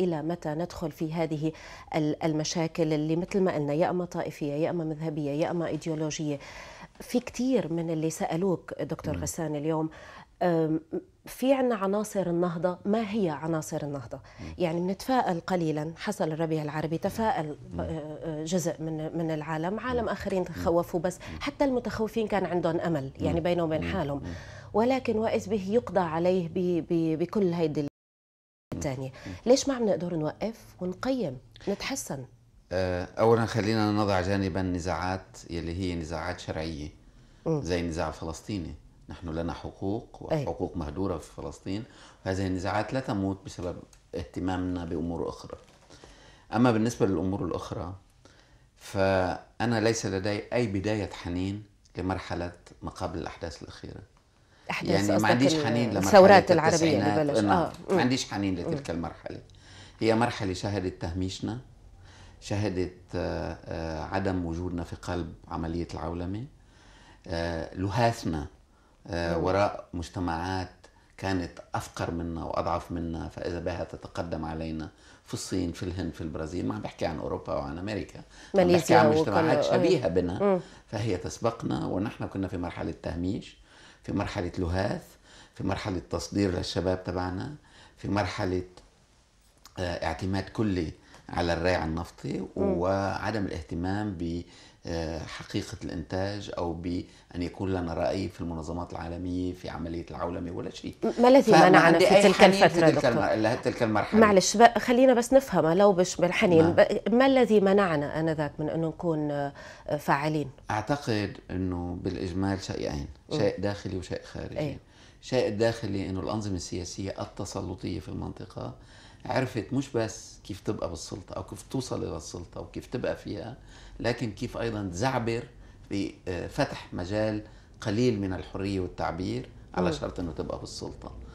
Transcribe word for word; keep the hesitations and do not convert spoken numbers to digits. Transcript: إلى متى ندخل في هذه المشاكل اللي مثل ما قلنا يا أما طائفية يا أما مذهبية يا أما إيديولوجية. في كتير من اللي سألوك دكتور غسان اليوم في عنا عناصر النهضة، ما هي عناصر النهضة؟ يعني بنتفائل قليلا، حصل الربيع العربي تفائل جزء من من العالم، عالم آخرين تخوفوا، بس حتى المتخوفين كان عندهم أمل يعني بينهم وبين حالهم، ولكن وإذ به يقضى عليه بكل هيدي الثانية. ليش ما عم نقدر نوقف ونقيم نتحسن؟ أولا خلينا نضع جانبا نزاعات يلي هي نزاعات شرعية زي النزاع الفلسطيني، نحن لنا حقوق وحقوق مهدورة في فلسطين، وهذه النزاعات لا تموت بسبب اهتمامنا بأمور أخرى. أما بالنسبة للأمور الأخرى فأنا ليس لدي أي بداية حنين لمرحلة ما قبل الأحداث الأخيرة، أحداث يعني ما عنديش حنين للثورات العربية اللي بلشت، آه. ما عنديش حنين لتلك المرحلة، هي مرحلة شهدت تهميشنا، شهدت عدم وجودنا في قلب عملية العولمة، لهاثنا وراء مجتمعات كانت أفقر منا وأضعف منا، فإذا بها تتقدم علينا في الصين في الهند في البرازيل، ما عم بحكي عن أوروبا وعن أمريكا، عم بحكي عن مجتمعات شبيهة بنا، فهي تسبقنا ونحن كنا في مرحلة تهميش، في مرحلة لهاث، في مرحلة تصدير للشباب تبعنا، في مرحلة اعتماد كلي على الريع النفطي وعدم الاهتمام ب حقيقة الإنتاج أو بأن يكون لنا رأي في المنظمات العالمية في عملية العولمة ولا شيء. ما الذي منعنا في تلك الفترة دكتور؟ تلك المرحلة معلش خلينا بس نفهمها لو مش بالحنين، ما الذي منعنا آنذاك من أنه نكون فاعلين؟ أعتقد أنه بالإجمال شيئين، شيء داخلي وشيء خارجي. أي. شيء الداخلي أنه الأنظمة السياسية التسلطية في المنطقة عرفت مش بس كيف تبقى بالسلطة أو كيف توصل إلى السلطة أو كيف تبقى فيها، لكن كيف أيضا تزعبر بفتح مجال قليل من الحرية والتعبير على شرط أنه تبقى بالسلطة.